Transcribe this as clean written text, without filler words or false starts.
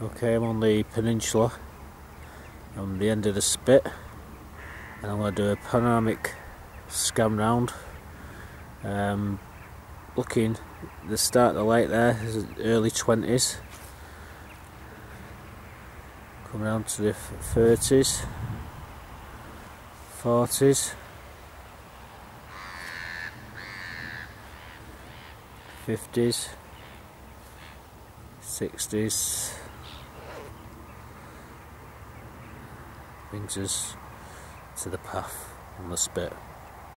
Okay, I'm on the peninsula, on the end of the spit, and I'm going to do a panoramic scan round. Looking at the start of the lake there, is early 20s, coming down to the 30s, 40s, 50s, 60s. Brings us to the path on the spit.